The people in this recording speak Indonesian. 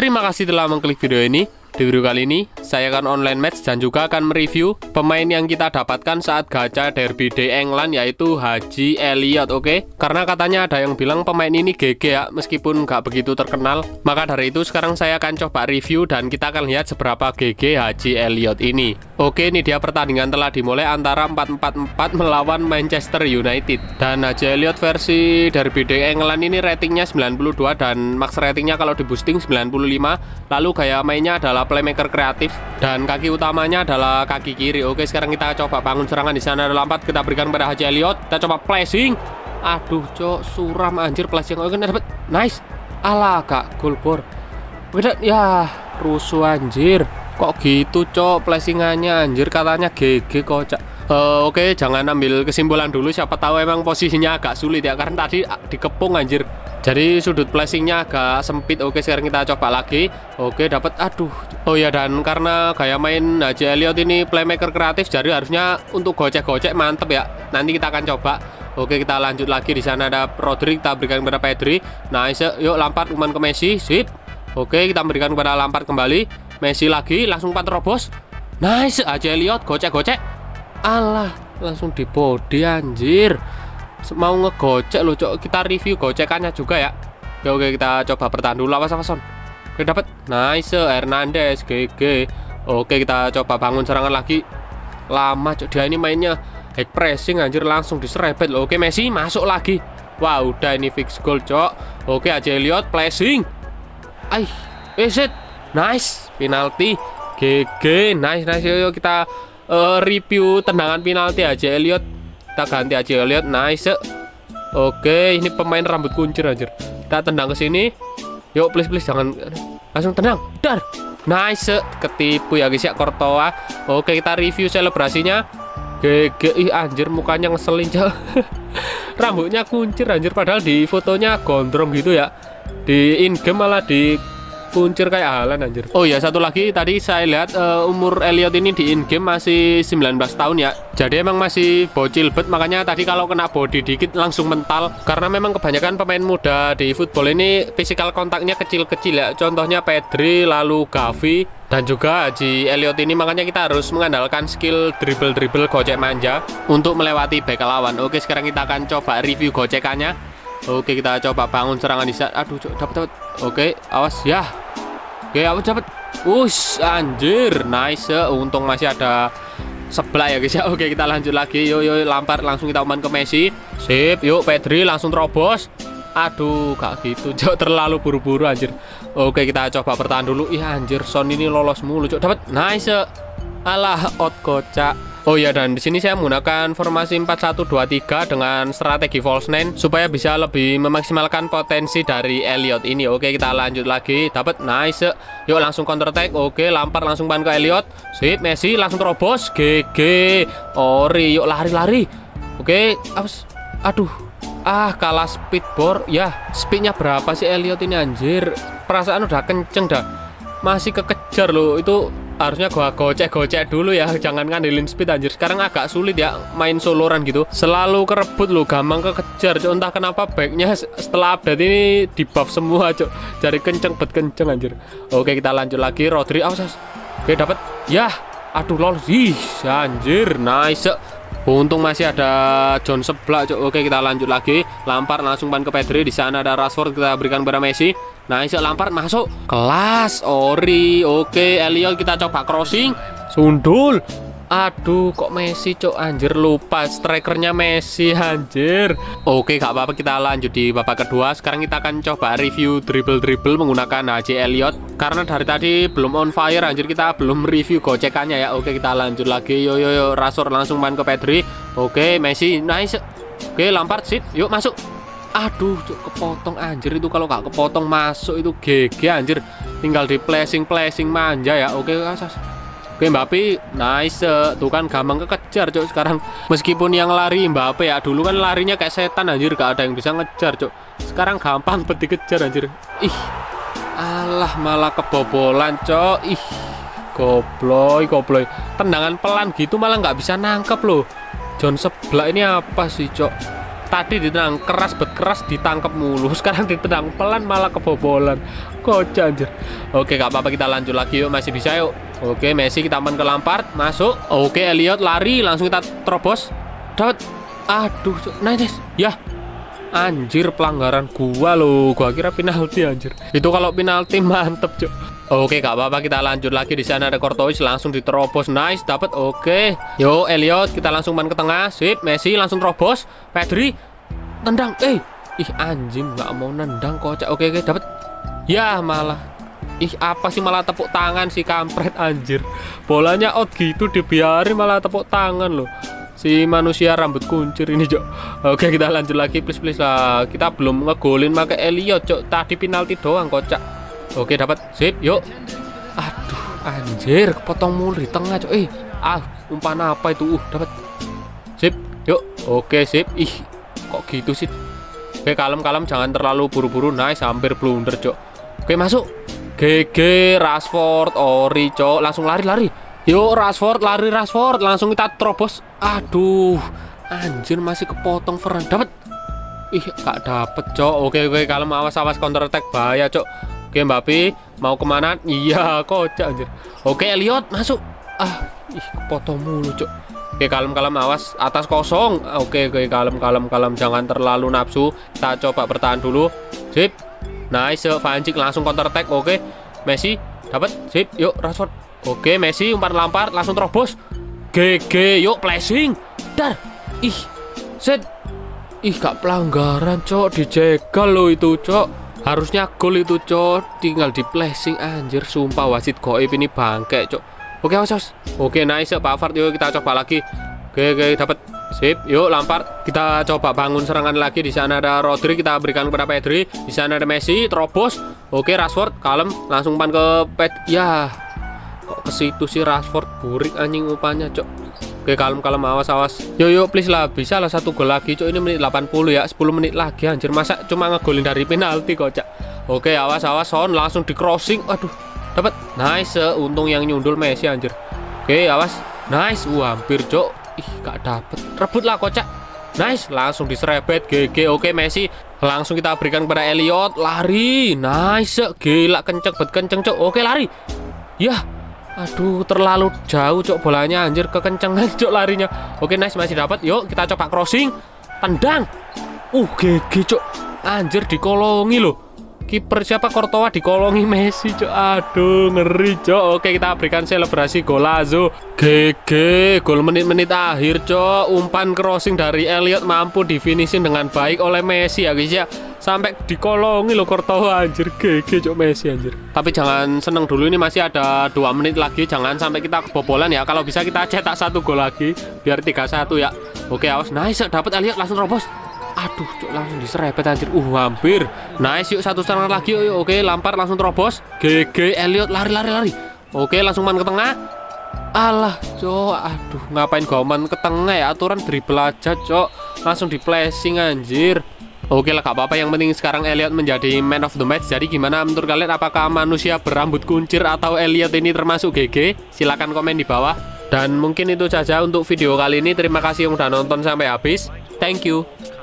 Terima kasih telah mengklik video ini. Di video kali ini, saya akan online match dan juga akan mereview pemain yang kita dapatkan saat gacha Derby Day England, yaitu Harvey Elliott, oke? Karena katanya ada yang bilang pemain ini GG ya, meskipun nggak begitu terkenal. Maka dari itu sekarang saya akan coba review dan kita akan lihat seberapa GG Harvey Elliott ini. Oke, ini dia pertandingan telah dimulai antara 4-4-4 melawan Manchester United. Dan Harvey Elliott versi Derby Day England ini ratingnya 92 dan max ratingnya kalau di boosting 95. Lalu gaya mainnya ada playmaker kreatif dan kaki utamanya adalah kaki kiri. Oke, sekarang kita coba bangun serangan di sana. Lampard kita berikan pada Harvey Elliott. Kita coba flashing. Aduh, cok, suram anjir flashing. Oke, dapat. Nice. Alah, gak gol bor. Beda ya, rusuh anjir. Kok gitu, cok, flashingannya anjir, katanya GG kocak. Oke, jangan ambil kesimpulan dulu, siapa tahu emang posisinya agak sulit ya, karena tadi dikepung anjir. Jadi sudut placingnya agak sempit. Oke, sekarang kita coba lagi. Oke, dapat. Aduh. Oh ya, dan karena gaya main Harvey Elliott ini playmaker kreatif, jadi harusnya untuk gocek-gocek mantep ya. Nanti kita akan coba. Oke, kita lanjut lagi. Di sana ada Rodri, kita berikan kepada Pedri. Nice. Yuk Lampard umpan ke Messi. Sip. Oke, kita berikan kepada Lampard kembali. Messi lagi, langsung umpan terobos. Nice. Harvey Elliott gocek-gocek. Alah, langsung di body anjir. Mau ngegocek loh, cok. Kita review gocekannya juga ya. Oke, kita coba bertahan dulu, awas on. Oke, dapat. Nice, Hernandez GG. Oke, kita coba bangun serangan lagi. Lama, cok. Dia ini mainnya head pressing anjir, langsung diserebet loh. Oke, Messi masuk lagi. Wah, udah ini fix goal, cok. Oke, Harvey Elliott pressing. Aih, reset. Nice, penalti. GG. Nice. Yuk kita review tendangan penalti Harvey Elliott. Kita ganti Harvey Elliott. Nice. Oke, ini pemain rambut kuncir anjir. Kita tendang ke sini. Yuk, please jangan langsung tendang. Dar. Nice. Ketipu ya guys ya, Courtois. Oke, kita review selebrasinya. GG anjir, mukanya ngeselin. Rambutnya kuncir anjir, padahal di fotonya gondrong gitu ya. Di in game malah di kuncir kayak halan anjir. Oh ya, satu lagi tadi saya lihat umur Elliott ini di in game masih 19 tahun ya. Jadi emang masih bocil bet, makanya tadi kalau kena body dikit langsung mental. Karena memang kebanyakan pemain muda di football ini physical kontaknya kecil-kecil ya. Contohnya Pedri, lalu Gavi dan juga Harvey Elliott ini, makanya kita harus mengandalkan skill dribble-dribble gocek manja untuk melewati bek lawan. Oke, sekarang kita akan coba review gocekannya. Oke, kita coba bangun serangan di saat. Aduh, dapat. Oke, awas ya. Oke, awas dapat. Ush, anjir. Nice. Untung masih ada sebelah ya guys ya. Oke, kita lanjut lagi. Yuk Lampard langsung kita umpan ke Messi. Sip. Yuk Pedri langsung terobos. Aduh, gak gitu, cok, terlalu buru-buru anjir. Oke, kita coba bertahan dulu. Ih anjir, Son ini lolos mulu, cok. Dapat. Nice. Alah, out kocak. Oh ya, dan di sini saya menggunakan formasi 4-1-2-3 dengan strategi false nine supaya bisa lebih memaksimalkan potensi dari Elliott ini. Oke, kita lanjut lagi. Dapat. Nice. Yuk langsung counter attack. Oke, Lampard langsung pan ke Elliott. Sip, Messi langsung terobos. GG. Ori, yuk lari-lari. Oke, awas. Aduh. Ah, kalah speed bor. Ya, speednya berapa sih Elliott ini anjir? Perasaan udah kenceng dah, masih kekejar loh. Itu harusnya gua gocek-gocek dulu ya, jangan ngandelin speed anjir. Sekarang agak sulit ya main soloran gitu, selalu kerebut loh, gampang kekejar cok. Entah kenapa backnya setelah update ini di buff semua cok, jadi kenceng bet kenceng anjir. Oke, kita lanjut lagi. Rodri, awas. Oke, dapat ya. Aduh, lol. Ih anjir. Nice. Untung masih ada John sebelah cok. Oke, kita lanjut lagi. Lampard langsung pan ke Pedri. Di sana ada Rashford, kita berikan kepada Messi. Nice. Lampard masuk. Kelas Ori. Oke, Elliott kita coba crossing. Sundul. Aduh, kok Messi cok anjir, lupa strikernya Messi anjir. Oke, gak apa-apa, kita lanjut di babak kedua. Sekarang kita akan coba review dribble-dribble menggunakan Harvey Elliott. Karena dari tadi belum on fire anjir, kita belum review gocekannya ya. Oke, kita lanjut lagi. Yo Rashford langsung main ke Pedri. Oke, Messi. Nice. Oke, Lampard sit. Yuk masuk. Aduh, kepotong anjir. Itu kalau nggak kepotong masuk itu GG anjir. Tinggal di placing-placing manja ya. Oke, Mbappé. Nice. Tuh kan gampang kekejar cok sekarang. Meskipun yang lari Mbappé ya, dulu kan larinya kayak setan anjir, gak ada yang bisa ngejar cok. Sekarang gampang peti kejar anjir. Ih. Alah, malah kebobolan cok. Ih. Gobloy. Tendangan pelan gitu malah nggak bisa nangkep loh. John sebelah ini apa sih cok? Tadi ditendang keras ditangkap mulu. Sekarang ditendang pelan malah kebobolan. Kocak anjir. Oke, gak apa-apa, kita lanjut lagi yuk. Masih bisa yuk. Oke, Messi kita umpan ke Lampard, masuk. Oke, Elliott lari, langsung kita terobos. Dapat. Aduh, nice. Ya. Anjir, pelanggaran gua loh. Gua kira penalti anjir. Itu kalau penalti mantep, Cuk. Oke, gak apa-apa, kita lanjut lagi. Di sana ada Courtois, langsung diterobos. Nice, dapat. Oke. Yo, Elliott, kita langsung main ke tengah. Sip, Messi langsung terobos. Pedri tendang. Ih, anjing, gak mau nendang, kocak. Oke, dapat. Ya, malah apa sih, malah tepuk tangan si kampret anjir. Bolanya out gitu dibiarin malah tepuk tangan loh. Si manusia rambut kuncir ini, Cok. Oke, kita lanjut lagi, please lah. Kita belum ngegolin pakai Elliott, Cok. Tadi penalti doang, kocak. Oke, dapat. Sip, yuk. Aduh, anjir, kepotong mulu di tengah, Cok. Umpan apa itu? Dapat. Sip, yuk. Oke, sip. Ih, kok gitu sih? Oke, kalem-kalem, jangan terlalu buru-buru. Nice, hampir blunder, Cok. Oke, masuk. GG, Rashford, ori, Cok. Langsung lari-lari. Yuk, Rashford, langsung kita terobos. Aduh, anjir, masih kepotong Ferran. Dapat. Gak dapet, Cok. Oke, kalem, awas counter attack bahaya, Cok. Oke, Mbappé mau kemana? Iya, kocak anjir. Oke, Elliott masuk. Kepotong mulu, Cok. Oke, kalem, awas atas kosong. Oke, kalem, jangan terlalu nafsu. Kita coba bertahan dulu. Sip. Nice, Vanjik langsung counter attack. Oke, Messi dapat. Sip, yuk Rashford. Oke, Messi umpan Lampard langsung terobos. GG, yuk flashing. Dar. Set. Gak pelanggaran, Cok. Dijegal lo itu, Cok. Harusnya gol itu, Cok. Tinggal di flashing anjir, sumpah wasit goib ini bangke, Cok. Oke, awas. Oke, nice Pavard, yuk kita coba lagi. Oke, dapat. Sip, yuk Lampard. Kita coba bangun serangan lagi. Di sana ada Rodri, kita berikan kepada Pedri. Di sana ada Messi, terobos. Oke, Rashford kalem, langsung umpan ke kok ke situ sih Rashford, burik anjing umpannya, Cok. Oke, kalem, awas. Yo please lah, bisa lah satu gol lagi, Cok. Ini menit 80 ya, 10 menit lagi anjir, masa cuma ngegolin dari penalti, kocak. Oke, awas Son langsung di crossing. Aduh, dapat. Nice, untung yang nyundul Messi anjir. Oke, awas. Nice, hampir, Cok. Gak dapet. Rebut lah, kocak. Nice, langsung diserebet. GG. Oke, Messi langsung kita berikan kepada Elliott, lari. Nice, gila kenceng, Cok. Oke, lari. Yah. Aduh, terlalu jauh, Cok, bolanya anjir, kekencengan, Cok, larinya. Oke, nice, masih dapat. Yuk, kita coba crossing. Tendang. GG, Cok. Anjir, dikolongi loh. Kiper siapa? Courtois dikolongi Messi, Cok. Aduh, ngeri, Cok. Oke, kita berikan selebrasi golazo. GG, gol menit-menit akhir, Cok. Umpan crossing dari Elliott mampu difinishing dengan baik oleh Messi ya, guys ya. Sampai dikolongi lo Courtois anjir. GG, Cok, Messi anjir. Tapi jangan seneng dulu, ini masih ada 2 menit lagi. Jangan sampai kita kebobolan ya. Kalau bisa kita cetak 1 gol lagi biar 3-1 ya. Oke, awas. Nice, dapat Elliott langsung robos. Aduh, Cok, langsung diserebet anjir. Hampir. Nice, yuk satu serangan lagi. Oke, Lampard langsung terobos. GG, Elliott lari. Oke, langsung main ke tengah. Alah, Cok. Aduh, ngapain goman ke tengah ya? Aturan dribble aja, Cok. Langsung di flashing anjir. Oke lah, gak apa-apa, yang penting sekarang Elliott menjadi man of the match. Jadi gimana menurut kalian, apakah manusia berambut kuncir atau Elliott ini termasuk GG? Silahkan komen di bawah. Dan mungkin itu saja untuk video kali ini. Terima kasih yang udah nonton sampai habis. Thank you.